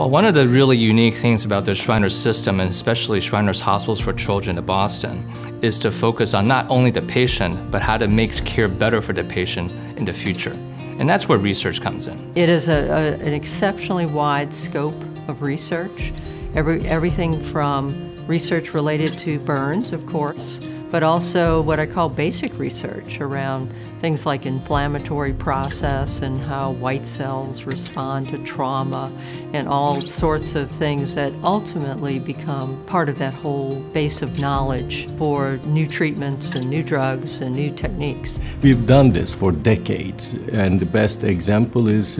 Well, one of the really unique things about the Shriners system, and especially Shriners Hospitals for Children of Boston, is to focus on not only the patient, but how to make care better for the patient in the future. And that's where research comes in. It is an exceptionally wide scope of research, everything from research related to burns, of course, but also what I call basic research around things like inflammatory process and how white cells respond to trauma and all sorts of things that ultimately become part of that whole base of knowledge for new treatments and new drugs and new techniques. We've done this for decades, and the best example is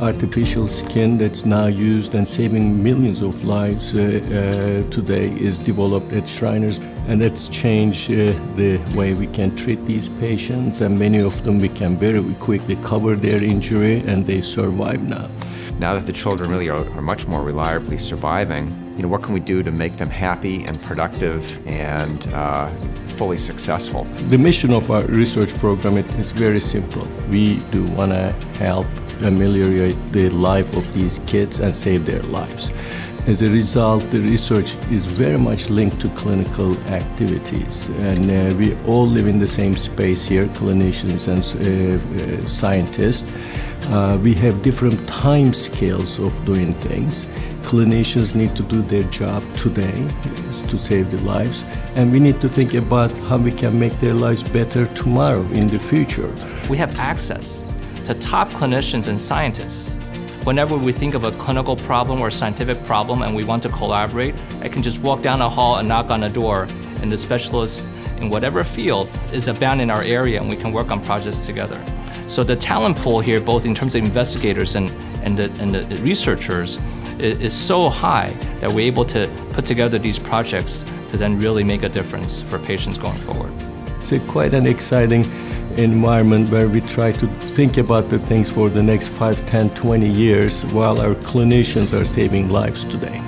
artificial skin that's now used and saving millions of lives today is developed at Shriners, and it's changed the way we can treat these patients, and many of them we can very quickly cover their injury and they survive now. Now that the children really are much more reliably surviving, you know, what can we do to make them happy and productive and fully successful? The mission of our research program is very simple. We do want to help ameliorate the life of these kids and save their lives. As a result, the research is very much linked to clinical activities, and we all live in the same space here, clinicians and scientists. We have different time scales of doing things. Clinicians need to do their job today to save the lives, and we need to think about how we can make their lives better tomorrow, in the future. We have access to top clinicians and scientists. Whenever we think of a clinical problem or scientific problem and we want to collaborate, I can just walk down a hall and knock on a door, and the specialist in whatever field is abound in our area, and we can work on projects together. So the talent pool here, both in terms of investigators and the researchers, is so high that we're able to put together these projects to then really make a difference for patients going forward. It's quite an exciting environment where we try to think about the things for the next 5, 10, 20 years while our clinicians are saving lives today.